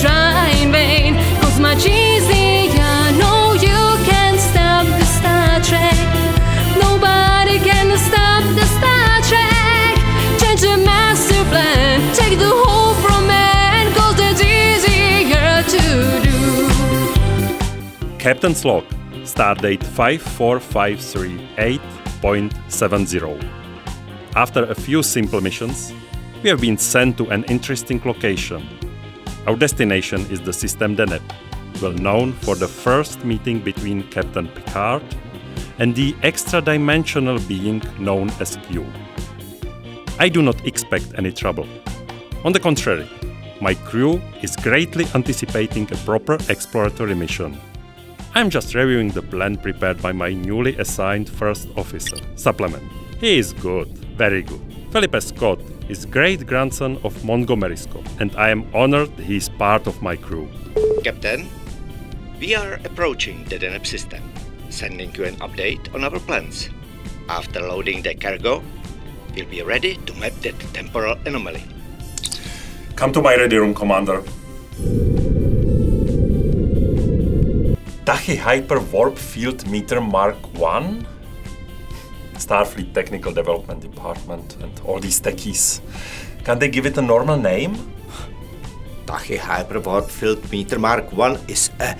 try in vain, 'cause much easier, I know you can't stop the Star Trek. Nobody can stop the Star Trek. Change the master plan, take the whole from man, 'cause it's easier to do. Captain Slog, stardate 54538.70. After a few simple missions, we have been sent to an interesting location. Our destination is the system Deneb, well known for the first meeting between Captain Picard and the extra-dimensional being known as Q. I do not expect any trouble. On the contrary, my crew is greatly anticipating a proper exploratory mission. I'm just reviewing the plan prepared by my newly assigned first officer, Supplement. He is good, very good. Felipe Scott is great-grandson of Montgomery Scott, and I am honored he is part of my crew. Captain, we are approaching the Deneb system, sending you an update on our plans. After loading the cargo, we'll be ready to map that temporal anomaly. Come to my ready room, Commander. Tachy Hyper Warp Field Meter Mark 1? Starfleet Technical Development Department and all these techies. Can they give it a normal name? Tachy Hyper Warp Field Meter Mark 1 is a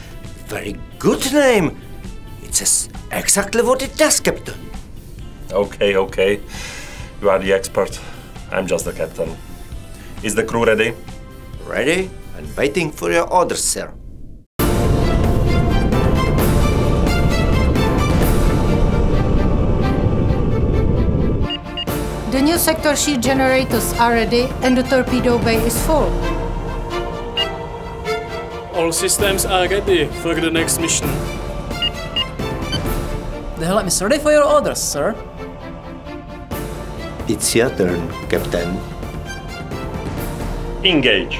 very good name. It says exactly what it does, Captain. Okay, okay. You are the expert. I'm just the captain. Is the crew ready? Ready and waiting for your orders, sir. The new sector sheet generators are ready and the torpedo bay is full. All systems are ready for the next mission. The helm is ready for your orders, sir. It's your turn, Captain. Engage.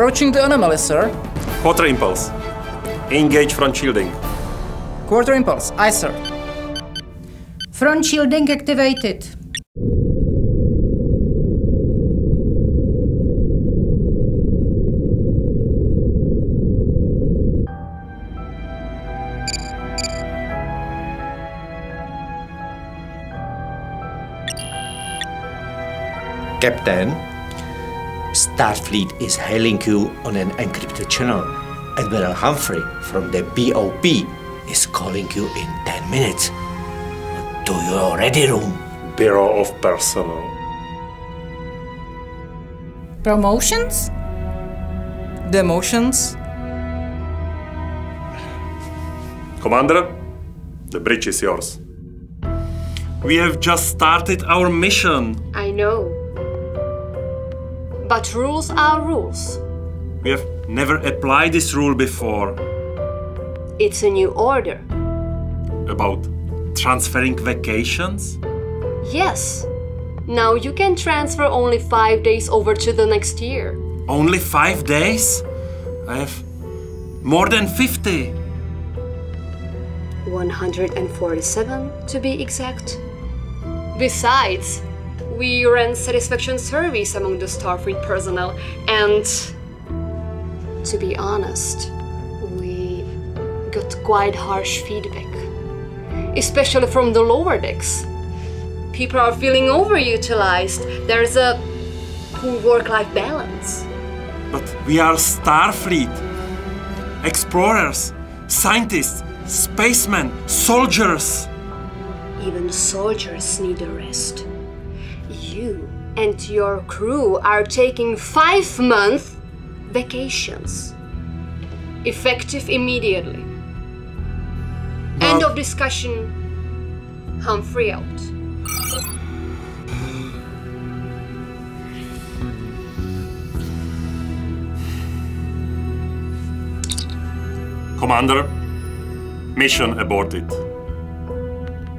Approaching the anomaly, sir. Quarter impulse. Engage front shielding. Quarter impulse. Aye, sir. Front shielding activated. Captain, Starfleet is hailing you on an encrypted channel. Admiral Humphrey from the BOP is calling you in 10 minutes. To your ready room. Bureau of Personnel. Promotions? Demotions? Commander, the bridge is yours. We have just started our mission. I know. But rules are rules. We have never applied this rule before. It's a new order. About transferring vacations? Yes. Now you can transfer only 5 days over to the next year. Only 5 days? I have more than 50. 147 to be exact. Besides, we ran satisfaction surveys among the Starfleet personnel, and to be honest, we got quite harsh feedback, especially from the lower decks. People are feeling overutilized. There's a poor work-life balance. But we are Starfleet. Explorers, scientists, spacemen, soldiers. Even soldiers need a rest. You and your crew are taking 5-month vacations, effective immediately. But end of discussion. Humphrey out. Commander, mission aborted.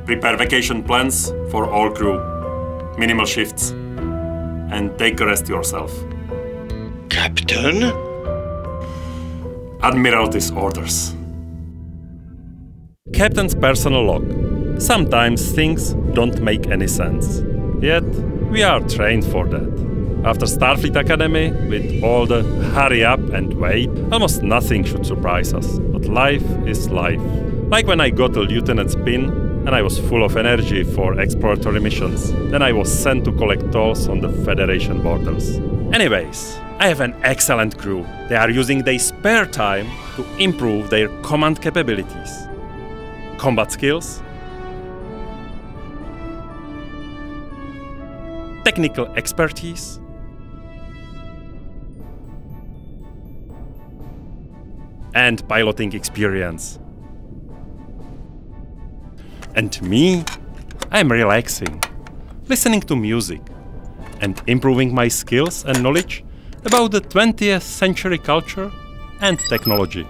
Prepare vacation plans for all crew. Minimal shifts, and take a rest yourself. Captain? Admiralty's orders. Captain's personal log. Sometimes things don't make any sense. Yet, we are trained for that. After Starfleet Academy, with all the hurry up and wait, almost nothing should surprise us. But life is life. Like when I got a lieutenant's pin, and I was full of energy for exploratory missions. Then I was sent to collect tolls on the Federation borders. Anyways, I have an excellent crew. They are using their spare time to improve their command capabilities. Combat skills. Technical expertise. And piloting experience. And me, I'm relaxing, listening to music, and improving my skills and knowledge about the 20th century culture and technology.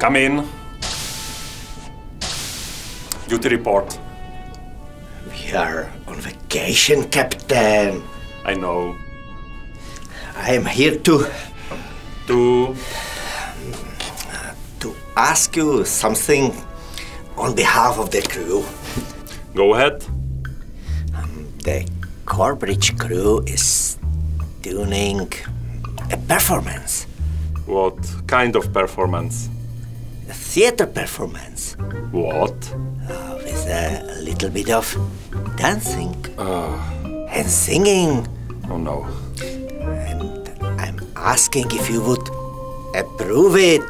Come in. Duty report. We are on vacation, Captain. I know. I am here to ask you something. On behalf of the crew. Go ahead. The Corbridge crew is tuning a performance. What kind of performance? A theater performance. What? With a little bit of dancing. And singing. Oh no. And I'm asking if you would approve it,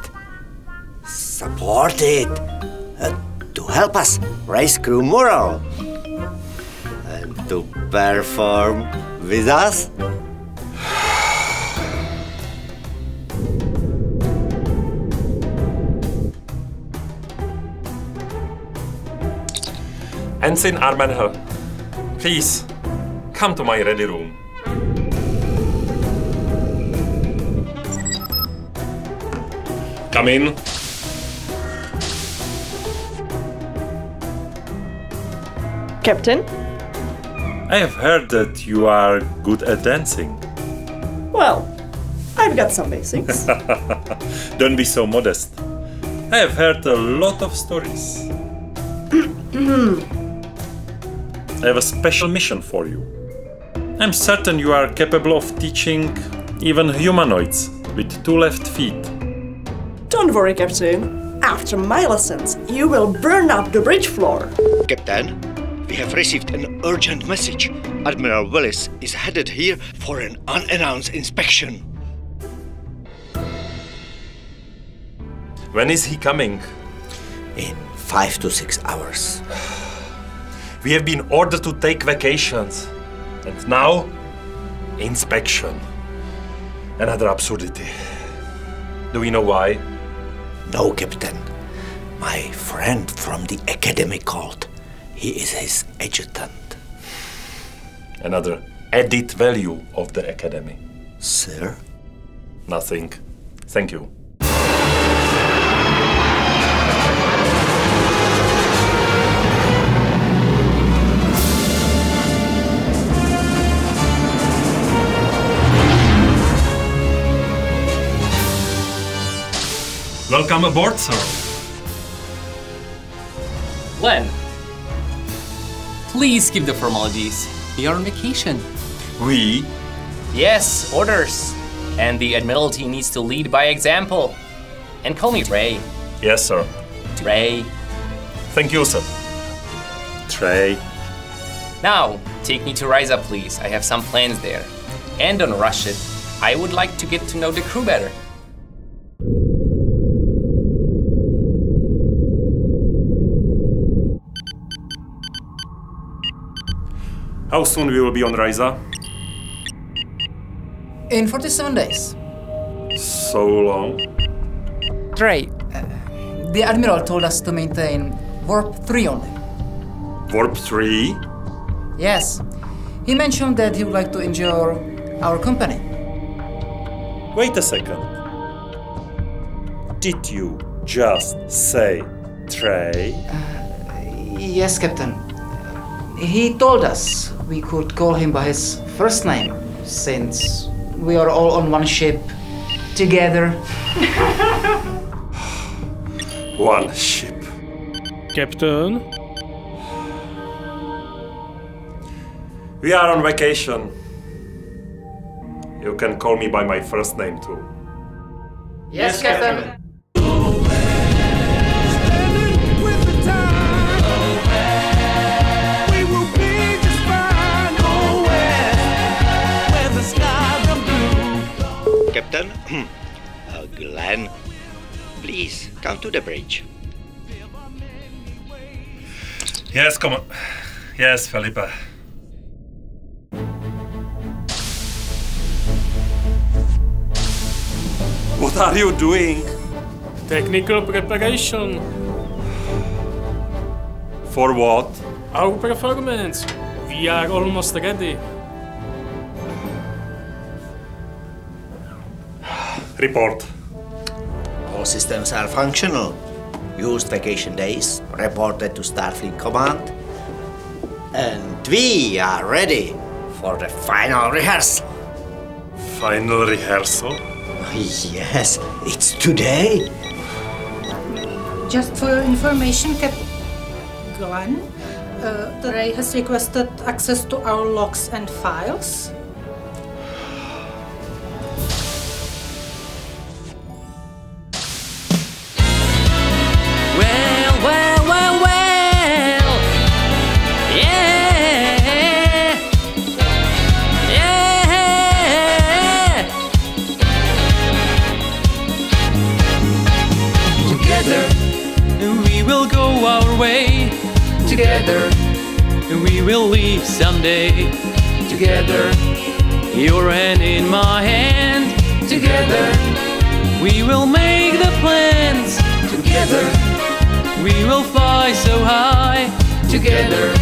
support it, to help us raise crew morale and to perform with us. Ensign Armen, please come to my ready room. Come in. Captain? I have heard that you are good at dancing. Well, I've got some basics. Don't be so modest. I have heard a lot of stories. I have a special mission for you. I'm certain you are capable of teaching even humanoids with two left feet. Don't worry, Captain. After my lessons, you will burn up the bridge floor. Captain? We have received an urgent message. Admiral Willis is headed here for an unannounced inspection. When is he coming? In 5 to 6 hours. We have been ordered to take vacations. And now, inspection. Another absurdity. Do we know why? No, Captain. My friend from the academy called. He is his adjutant. Another added value of the academy. Sir? Nothing. Thank you. Welcome aboard, sir. Glenn. Please skip the formalities. We are on vacation. We? Yes, orders. And the Admiralty needs to lead by example. And call me Ray. Yes, sir. Ray. Thank you, sir. Trey. Now, take me to Risa, please. I have some plans there. And don't rush it. I would like to get to know the crew better. How soon we will be on Risa? In 47 days. So long? Trey, the Admiral told us to maintain Warp 3 only. Warp 3? Yes. He mentioned that he would like to enjoy our company. Wait a second. Did you just say Trey? Yes, Captain. He told us we could call him by his first name, since we are all on one ship, together. One ship. Captain? We are on vacation. You can call me by my first name too. Yes, Captain. Captain, Glenn, please come to the bridge. Yes, come on. Yes, Felipe. What are you doing? Technical preparation. For what? Our performance. We are almost ready. Report. All systems are functional. Used vacation days, reported to Starfleet Command. And we are ready for the final rehearsal. Final rehearsal? Yes, it's today. Just for your information, Captain Glenn, Ray has requested access to our logs and files. Together, we will leave someday. Together, your hand in my hand. Together, we will make the plans. Together, we will fly so high. Together,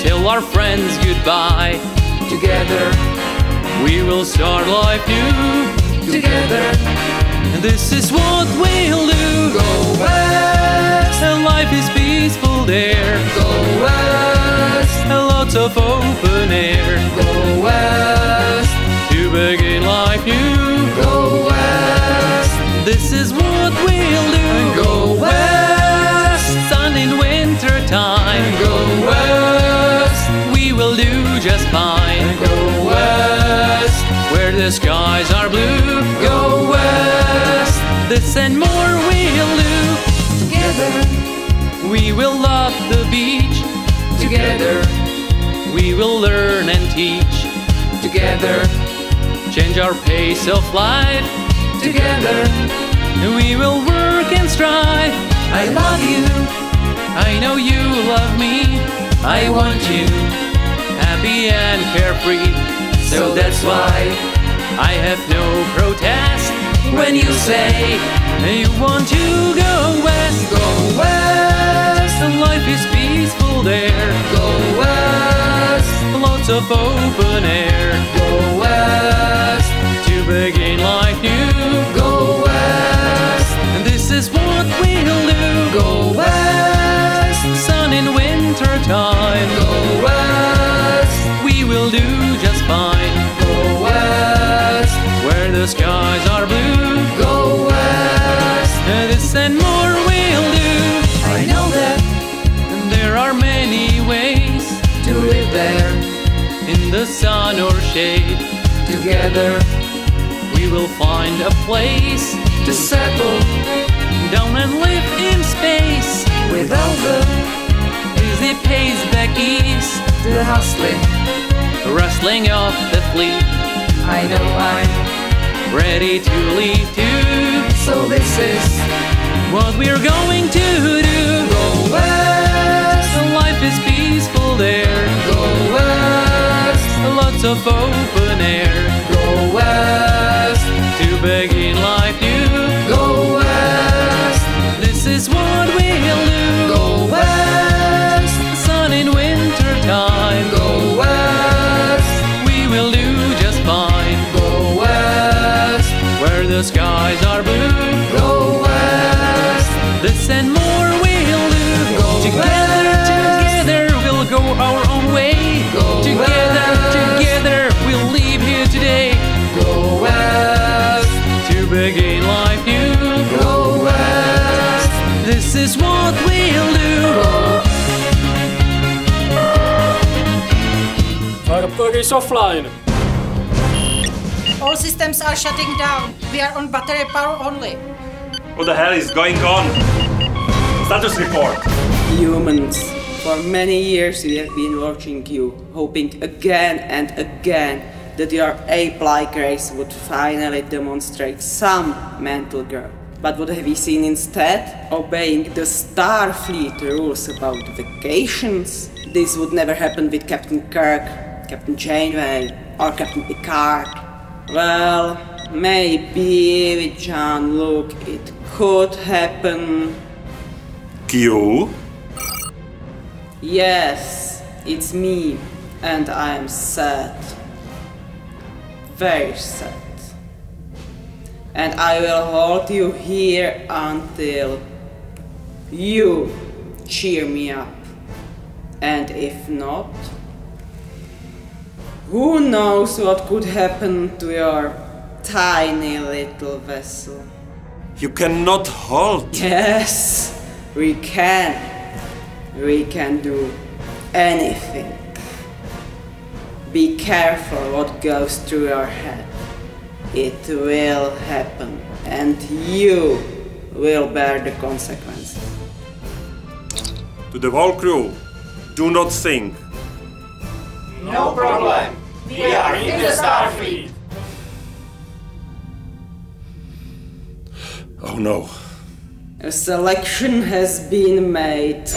tell our friends goodbye. Together, we will start life new. Together, this is what we'll do. Go west, and life is peaceful there. Go west, and lots of open air. Go west, to begin life new. Go west, this is what we'll do. Go west, sun in winter time. Go west, we will do just fine. Go west, where the skies are blue. Go west, this and more we'll do. Together, we will love the beach. Together, we will learn and teach. Together, change our pace of life. Together, we will work and strive. I love you, I know you love me. I want you happy and carefree. So that's why I have no protest when you say you want to go west. Go west, and life is peaceful there. Go west, lots of open air. Go west, to begin life new. Go west, and this is what we'll do. Go west, sun in winter time. Go west, we will do just fine. The skies are blue. Go west, this and more we'll do. I know that there are many ways to live there, in the sun or shade. Together, we will find a place to settle down and live in space. Without the busy pace back east, the hustling, rustling of the fleet. I know I'm ready to leave too. So this is what we're going to do. Go west, life is peaceful there. Go west, lots of open air. Go west, to begin life new. Go west, this is what we'll do. Go west, sun in winter time. Go west, we will do just fine. The skies are blue. Go west, this and more we'll do. Go together, west, together we'll go our own way. Go together, west, together we'll leave here today. Go west, to begin life new. Go network is offline. All systems are shutting down. We are on battery power only. What the hell is going on? Status report. Humans, for many years we have been watching you, hoping again and again that your ape-like race would finally demonstrate some mental girl. But what have you seen instead? Obeying the Starfleet rules about vacations? This would never happen with Captain Kirk, Captain Janeway, or Captain Picard. Well, maybe with Jean-Luc it could happen. Q? Yes, it's me, and I'm sad. Very sad. And I will hold you here until you cheer me up. And if not, who knows what could happen to your tiny little vessel? You cannot hold. Yes, we can. We can do anything. Be careful what goes through your head. It will happen, and you will bear the consequences. To the whole crew, do not sink. No problem. We are in the Starfleet. Oh no. A selection has been made.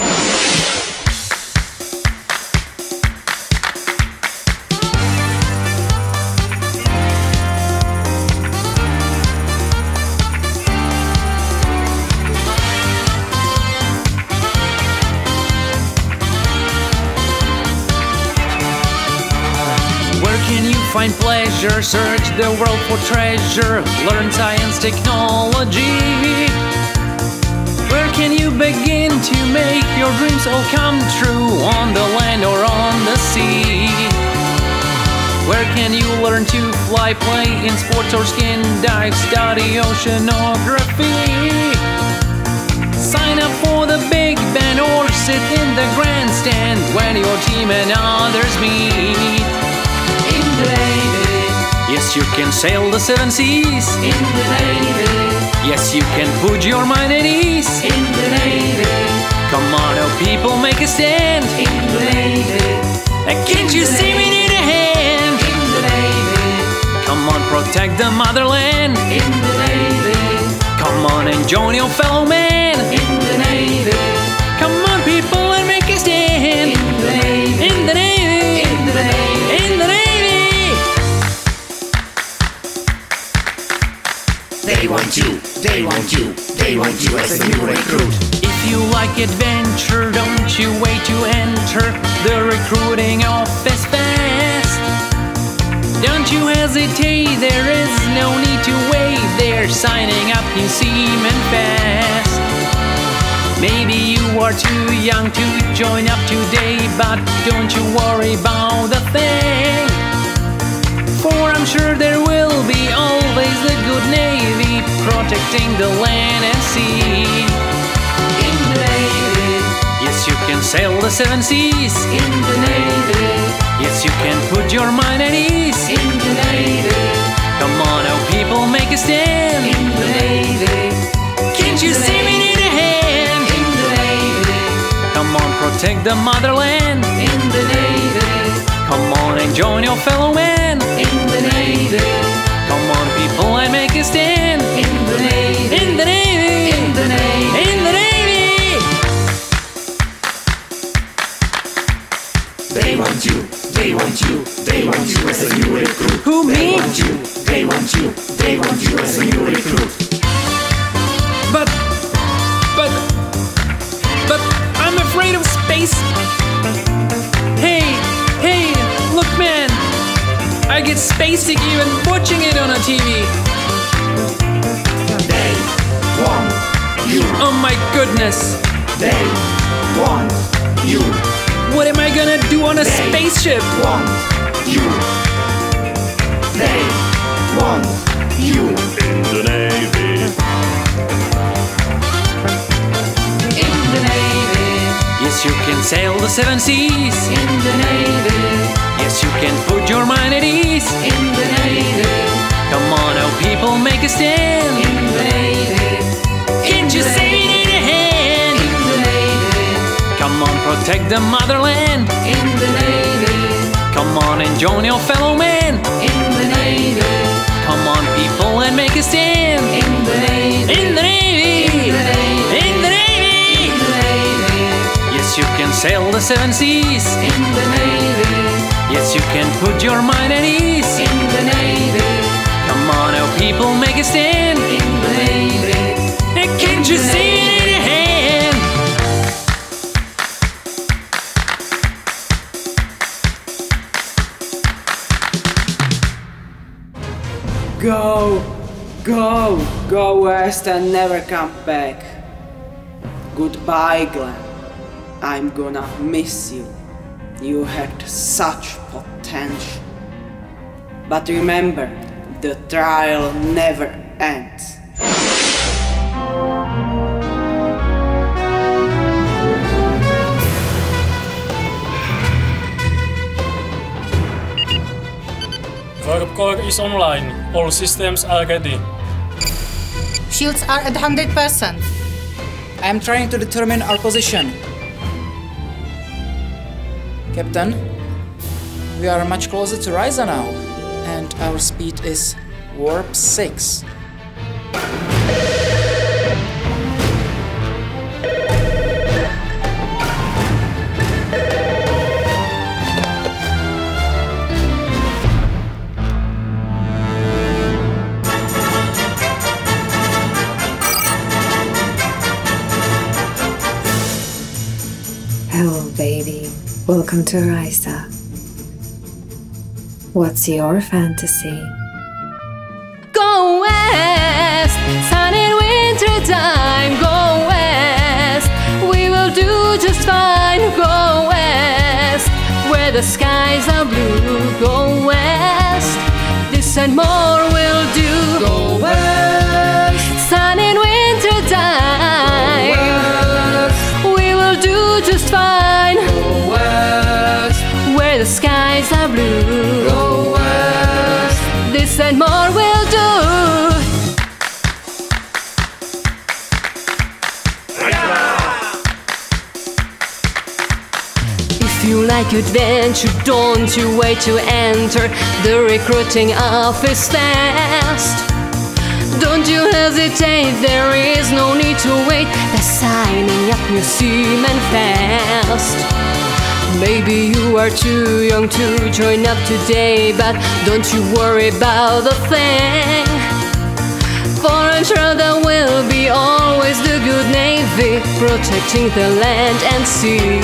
Find pleasure, search the world for treasure, learn science, technology. Where can you begin to make your dreams all come true, on the land or on the sea? Where can you learn to fly, play in sports or skin dive, study oceanography? Sign up for the Big Band or sit in the grandstand when your team and others meet. In the Navy, yes, you can sail the seven seas. In the Navy, yes, you can put your mind at ease. In the Navy, come on, oh people, make a stand. In the Navy, can't you see we need a hand? In the Navy, come on, protect the motherland. In the Navy, come on and join your fellow man. In the Navy, come on people and make a stand. In the Navy, in the Navy, in the Navy, in the Navy. They want you, they want you, they want you as a new recruit. If you like adventure, don't you wait to enter the recruiting office fast. Don't you hesitate, there is no need to wait. They're signing up in seamen fast. Maybe you are too young to join up today, but don't you worry about a thing. For I'm sure there will be always the good Navy protecting the land and sea. In the Navy, yes, you can sail the seven seas. In the Navy, yes, you can put your mind at ease. In the Navy, come on, oh people, make a stand. In the Navy, can't you see we need a hand? In the Navy, come on, protect the motherland. In the Navy, come on and join your fellow men. In the Navy, come on people and make a stand. In the Navy, in the Navy, in the Navy, in the Navy. They want you, they want you, they want you as a new recruit. Who, me? They want you, they want you, they want you as a new recruit. But I'm afraid of space. Hey, look man, I get spacey even watching it on a TV. They want you. Oh my goodness. They want you. What am I gonna do on a spaceship? They want you. They want you. In the Navy. In the Navy. Yes, you can sail the seven seas. In the Navy. Yes, you can put your mind at ease in the Navy. Come on, our people, make a stand in the Navy. It's just aid in your hand in the Navy. Come on, protect the motherland in the Navy. Come on and join your fellow men in the Navy. Come on, people, and make a stand in the Navy. In the Navy. In the Navy. In the Navy. In the Navy. Yes, you can sail the seven seas in the Navy. Yes, you can put your mind at ease in the Navy. Come on, our people, make a stand in the Navy. And can't you see it in your hand? Go, go, go west and never come back. Goodbye, Glenn. I'm gonna miss you. You had such potential. But remember, the trial never ends. Warp core is online. All systems are ready. Shields are at 100%. I am trying to determine our position. Captain, we are much closer to Risa now, and our speed is warp 6. Hello, baby. Welcome to Risa. What's your fantasy? Go west, sun and winter time. Go west, we will do just fine. Go west, where the skies are blue. Go west, this and more will do. Go west, sun and winter time. Go west, we will do just fine. Go west, where the skies are blue. Go and more will do. Yeah! If you like adventure, don't you wait to enter the recruiting office fast. Don't you hesitate, there is no need to wait. They're signing up new seamen fast. Maybe you are too young to join up today, but don't you worry about a thing, for I'm sure there will be always the good Navy protecting the land and sea.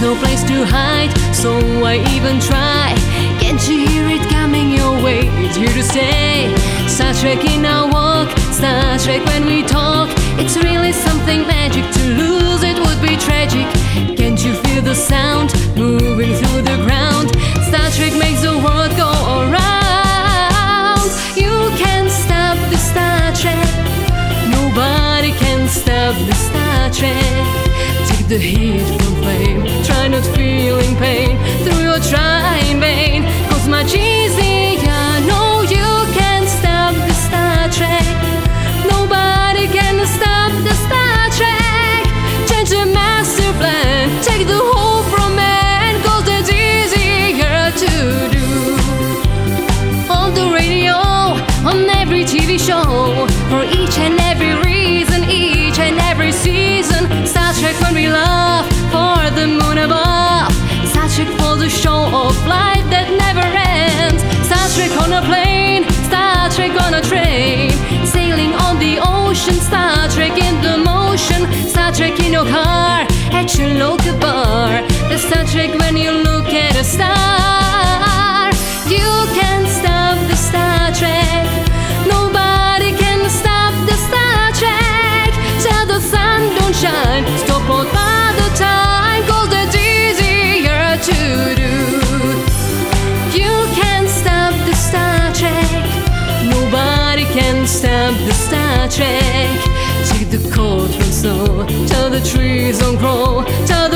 No place to hide, so why even try? Can't you hear it coming your way? It's here to stay. Star Trek in our walk, Star Trek when we talk. It's really something magic. To lose it would be tragic. Can't you feel the sound moving through the ground? Star Trek makes the world go around. You can't stop the Star Trek. Nobody can stop the Star Trek. Take the heat from flame, try not feeling pain through your trying vein, cause much easier. No, you can't stop the Star Trek. Nobody can stop the Star Trek. Change the master plan, take the hope from man, cause that's easier to do. On the radio, on every TV show, for each and every reason, each and every season. Star Trek when we love, for the moon above. Star Trek for the show of life that never ends. Star Trek on a plane, Star Trek on a train, sailing on the ocean. Star Trek in the motion, Star Trek in your car, at your local bar. The Star Trek when you look at a star. You can't stop the Star Trek. Nobody can stop the Star Trek. Till the sun don't shine, stop all the time, 'cause that's easier to do. You can't stop the Star Trek. Nobody can stop the Star Trek. Take the cold from snow, till the trees don't grow, till the